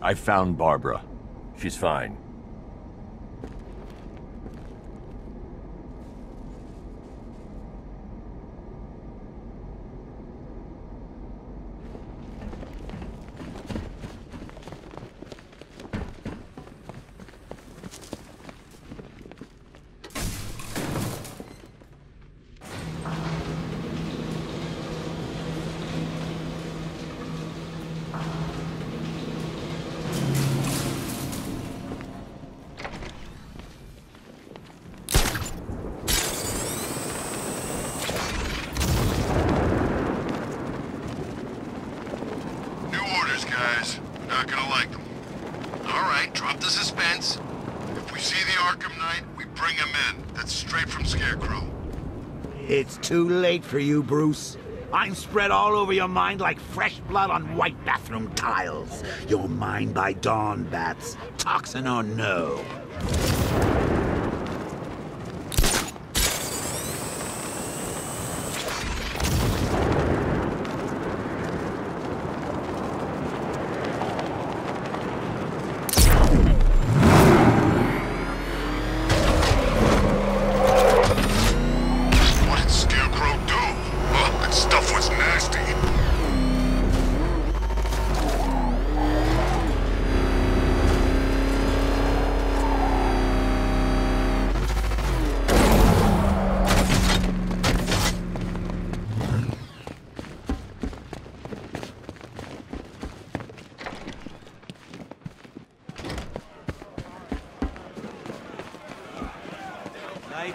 I found Barbara. She's fine. Too late for you, Bruce. I'm spread all over your mind like fresh blood on white bathroom tiles. You're mine by dawn, Bats, toxin or no.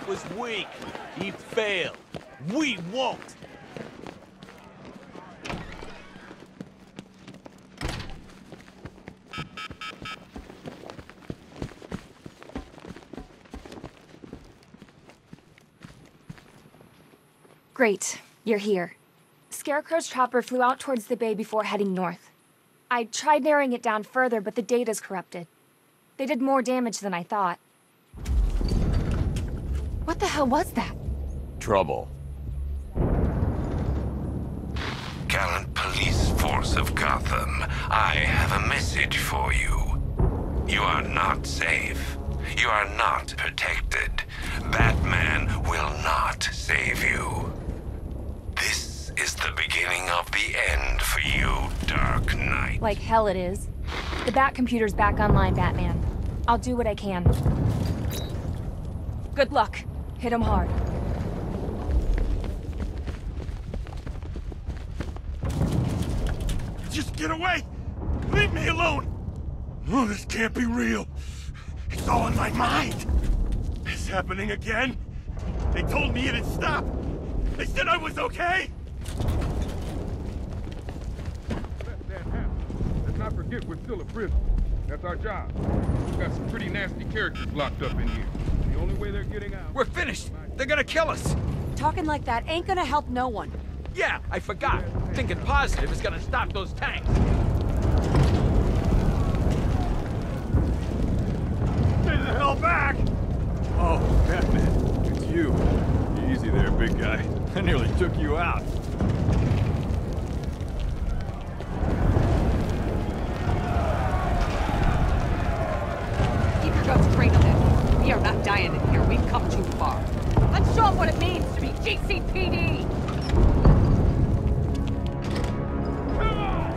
Was weak. He failed. We won't. Great. You're here. Scarecrow's chopper flew out towards the bay before heading north. I tried narrowing it down further, but the data's corrupted. They did more damage than I thought. What the hell was that? Trouble. Gallant police force of Gotham, I have a message for you. You are not safe. You are not protected. Batman will not save you. This is the beginning of the end for you, Dark Knight. Like hell it is. The Batcomputer's back online, Batman. I'll do what I can. Good luck. Hit him hard. Just get away! Leave me alone! No, this can't be real. It's all in my mind. It's happening again. They told me it'd stop. They said I was okay. Let that happen. Let's not forget we're still a prison. That's our job. We've got some pretty nasty characters locked up in here. The only way they're getting out. We're finished! They're gonna kill us! Talking like that ain't gonna help no one. Yeah, I forgot. Thinking positive is gonna stop those tanks. Get the hell back! Oh, Batman, it's you. Easy there, big guy. I nearly took you out. Keep your guts straight on it. We are not dying in here. We've come too far. Let's show them what it means to be GCPD! Come on!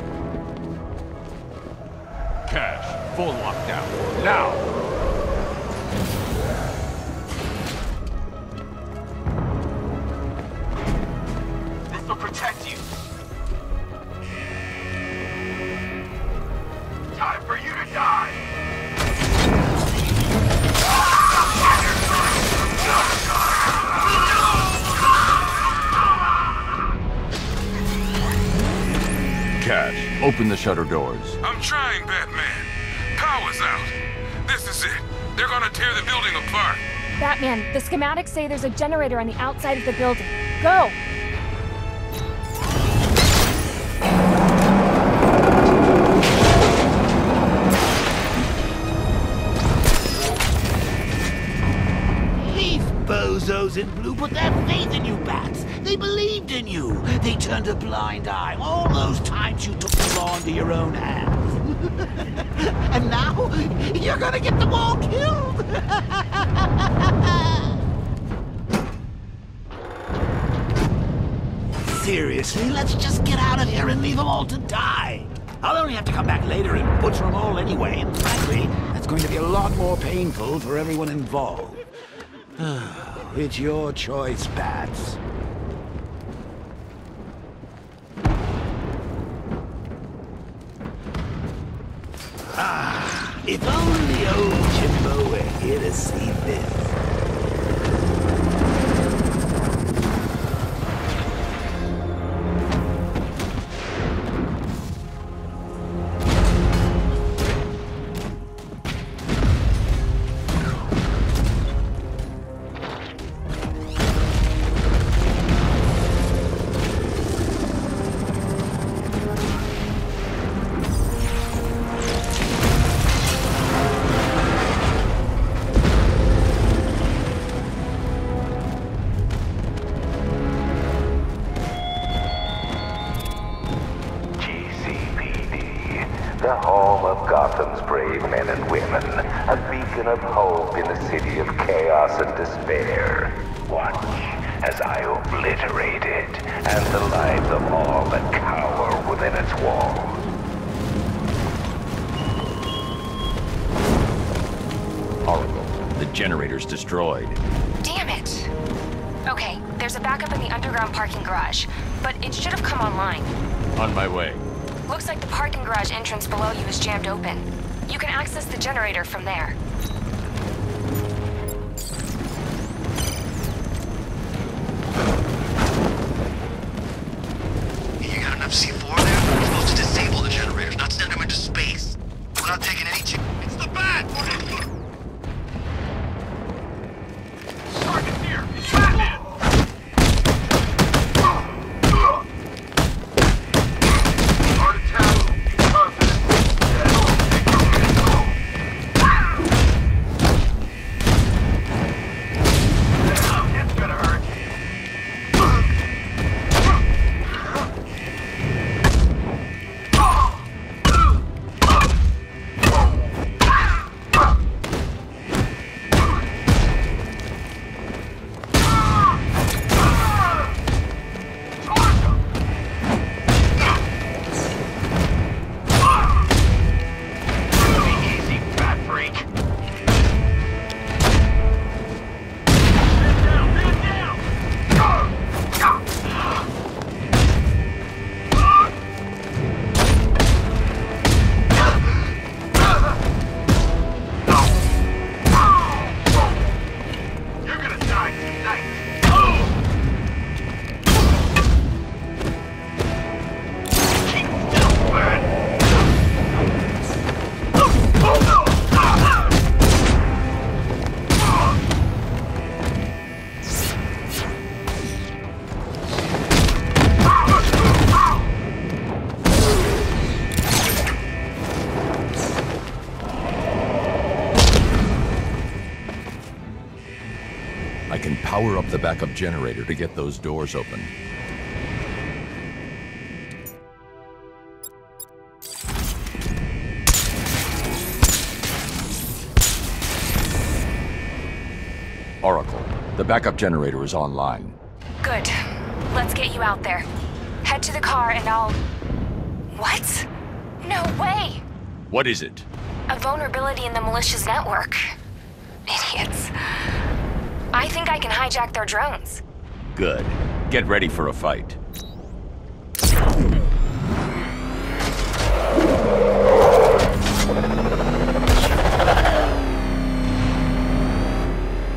Cash, full lockdown. Now! This will protect you. Time for you to die! Cash, open the shutter doors. I'm trying, Batman. Power's out. This is it. They're gonna tear the building apart. Batman, the schematics say there's a generator on the outside of the building. Go! Leave bozos in blue, put their faith in you, Bats. They believed in you. They turned a blind eye all those times you took the law into your own hands. And now you're gonna get them all killed! Seriously, let's just get out of here and leave them all to die. I'll only have to come back later and butcher them all anyway, and frankly, that's going to be a lot more painful for everyone involved. It's your choice, Bats. Ah, if only old Jimbo were here to see this. Destroyed. Damn it! Okay, there's a backup in the underground parking garage, but it should have come online. On my way. Looks like the parking garage entrance below you is jammed open. You can access the generator from there. You got enough C4 there? You're supposed to disable the generators, not send them into space. We're not taking any chance. It's the bat! Power up the backup generator to get those doors open. Oracle, the backup generator is online. Good. Let's get you out there. Head to the car and I'll... What? No way! What is it? A vulnerability in the militia's network. Idiots. I think I can hijack their drones. Good. Get ready for a fight.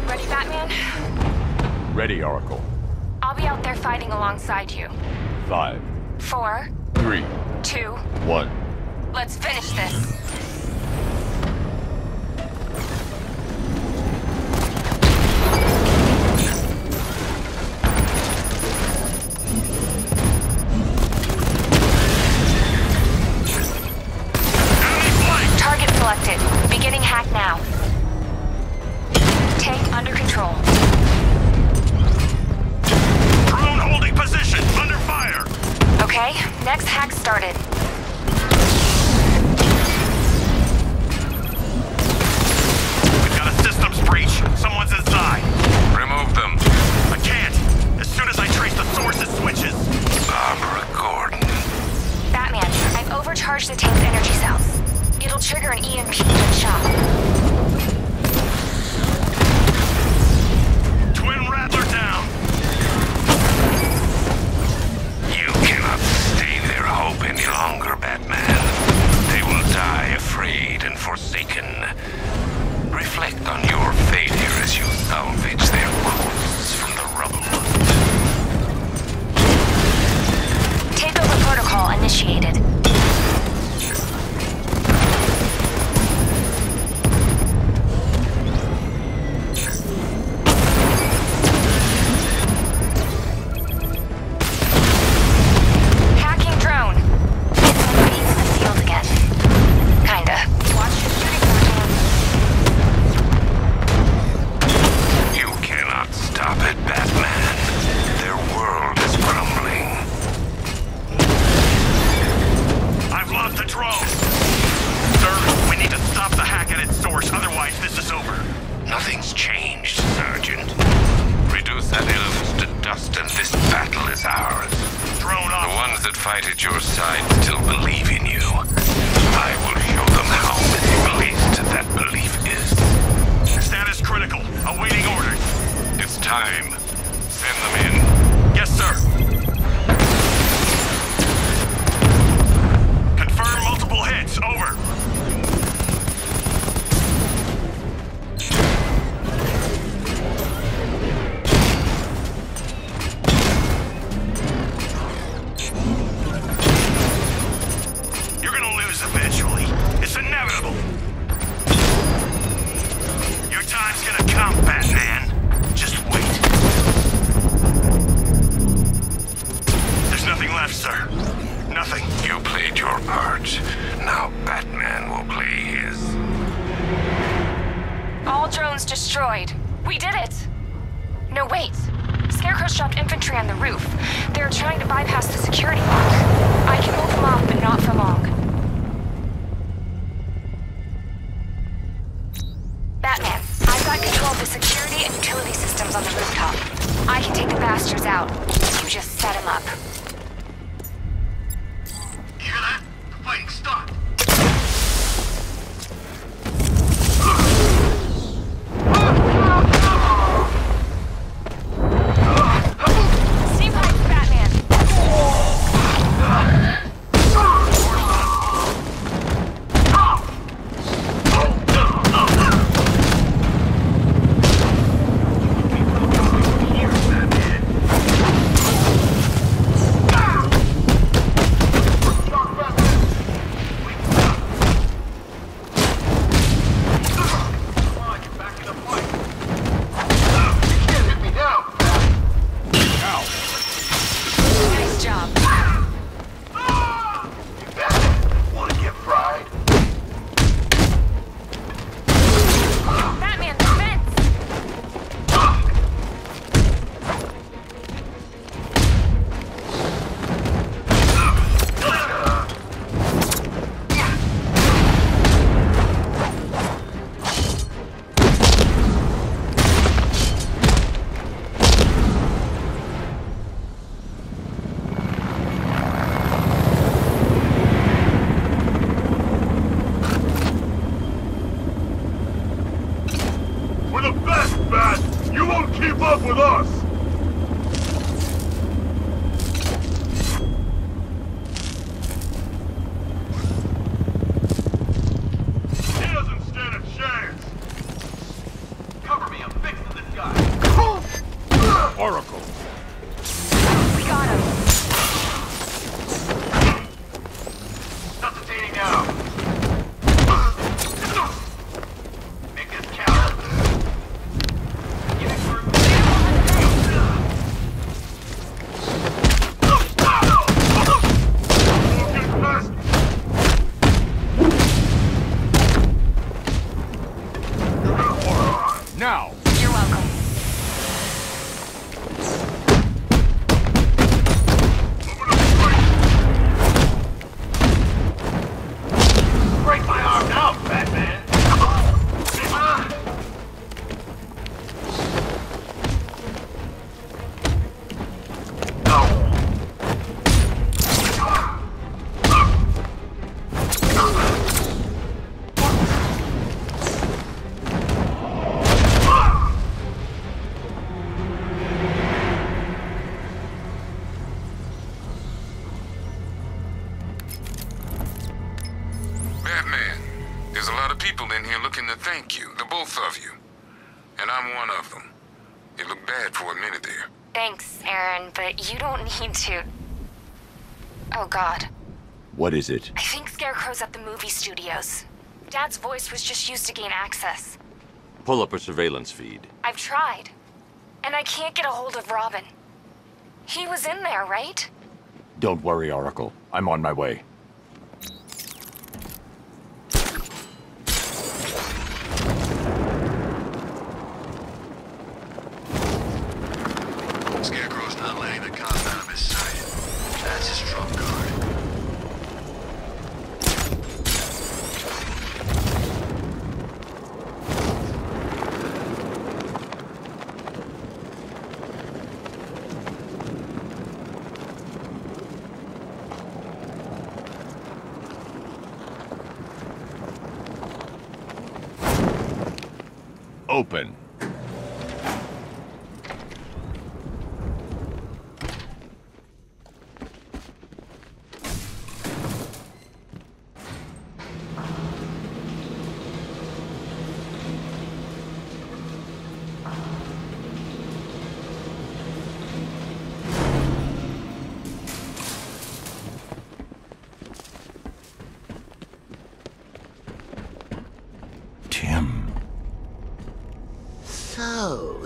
Ready, Batman? Ready, Oracle. I'll be out there fighting alongside you. 5, 4, 3, 2, 1. Let's finish this. Beginning hack now. Tank under control. Drone holding position, under fire. Okay, next hack started. is ours. Thrown off. The ones that fight at your side still believe in you. I will show them how manipulated that belief is. Status critical. Awaiting orders. It's time. Send them in. Yes, sir. Confirm multiple hits. Over. What is it? I think Scarecrow's at the movie studios. Dad's voice was just used to gain access. Pull up a surveillance feed. I've tried. And I can't get a hold of Robin. He was in there, right? Don't worry, Oracle. I'm on my way. open.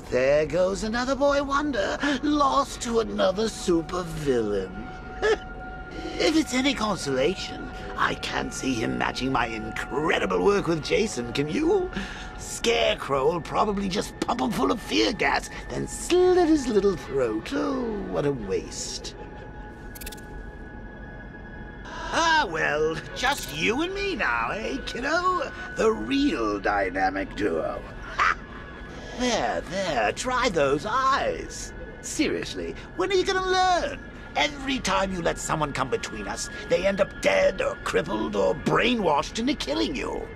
There goes another boy wonder, lost to another supervillain. If it's any consolation, I can't see him matching my incredible work with Jason, can you? Scarecrow will probably just pump him full of fear gas, then slit his little throat. Oh, what a waste. Ah, well, just you and me now, eh, kiddo? The real dynamic duo. There, there, try those eyes. Seriously, when are you gonna learn? Every time you let someone come between us, they end up dead or crippled or brainwashed into killing you.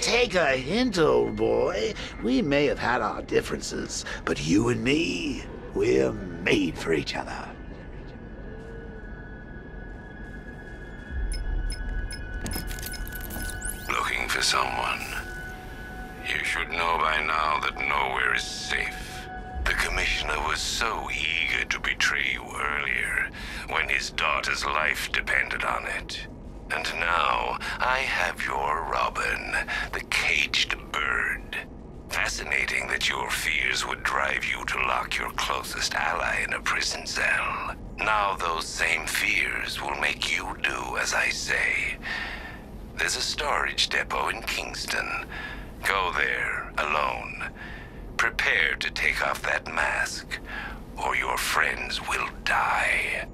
Take a hint, old boy. We may have had our differences, but you and me, we're made for each other. Looking for someone. You should know by now that nowhere is safe. The commissioner was so eager to betray you earlier, when his daughter's life depended on it. And now, I have your Robin, the caged bird. Fascinating that your fears would drive you to lock your closest ally in a prison cell. Now those same fears will make you do as I say. There's a storage depot in Kingston. Go there, alone. Prepare to take off that mask, or your friends will die.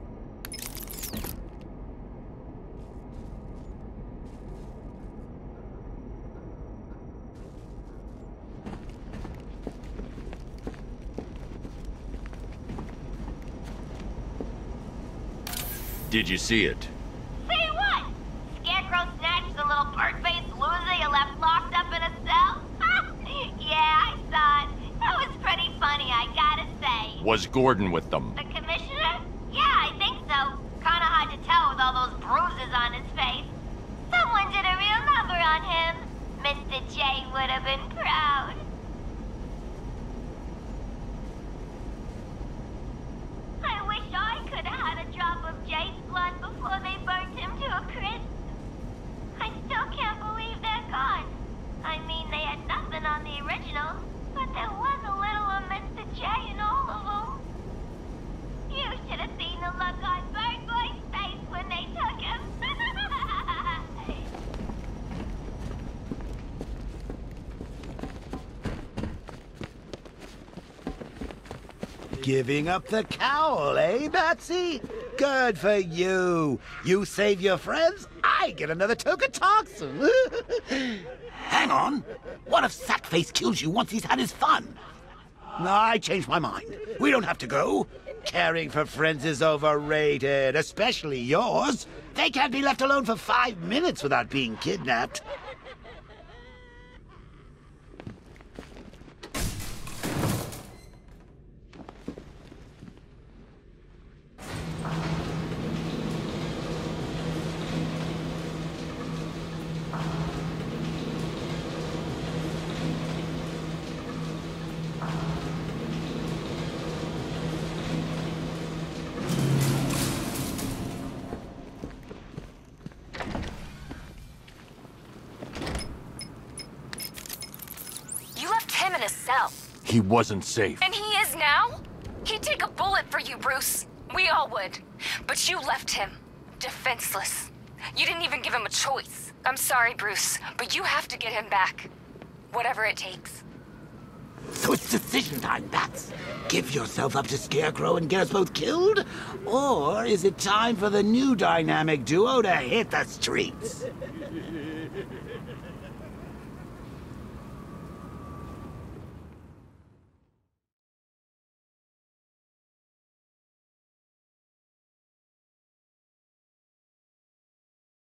Did you see it? See what? Scarecrow snatched the little park-faced loser you left locked up in a cell? Yeah, I saw it. That was pretty funny, I gotta say. Was Gordon with them? The commissioner? Yeah, I think so. Kinda hard to tell with all those bruises on his face. Someone did a real number on him. Mr. J would have been proud. I wish I could have had a drop of J's blood before they burnt him to a crisp. I still can't believe they're gone. I mean, they had nothing on the original, but there was a little of Mr. J in all of them. You should have seen the look on Bird Boy's face when they took him. Giving up the cowl, eh, Batsy? Good for you. You save your friends, I get another toxin. Hang on. What if Sackface kills you once he's had his fun? No, I changed my mind. We don't have to go. Caring for friends is overrated, especially yours. They can't be left alone for 5 minutes without being kidnapped. He wasn't safe. And he is now? He'd take a bullet for you, Bruce. We all would. But you left him defenseless. You didn't even give him a choice. I'm sorry, Bruce, but you have to get him back. Whatever it takes. So it's decision time, Bats. Give yourself up to Scarecrow and get us both killed? Or is it time for the new dynamic duo to hit the streets?